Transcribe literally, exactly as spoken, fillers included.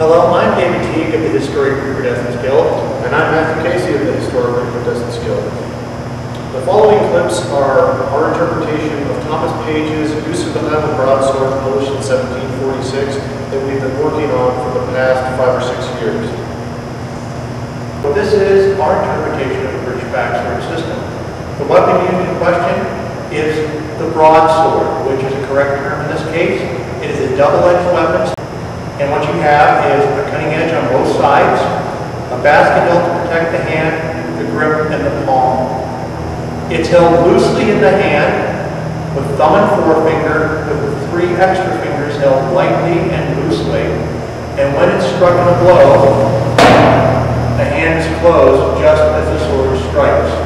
Hello, I'm David Teague of the Historic Recrudescence Guild, and I'm Matthew Casey of the Historic Recrudescence Guild. The following clips are our interpretation of Thomas Page's Historic Highland Broadsword, published in seventeen forty-six, that we've been working on for the past five or six years. Well, this is our interpretation of the British backsword system. The weapon used in question is the broadsword, which is a correct term in this case. It is a double-edged weapon, and what you have is a cutting edge on both sides, a basket hilt to protect the hand, the grip, and the palm. It's held loosely in the hand with thumb and forefinger, with three extra fingers held lightly and loosely. And when it's struck in a blow, the hand is closed just as the sword strikes.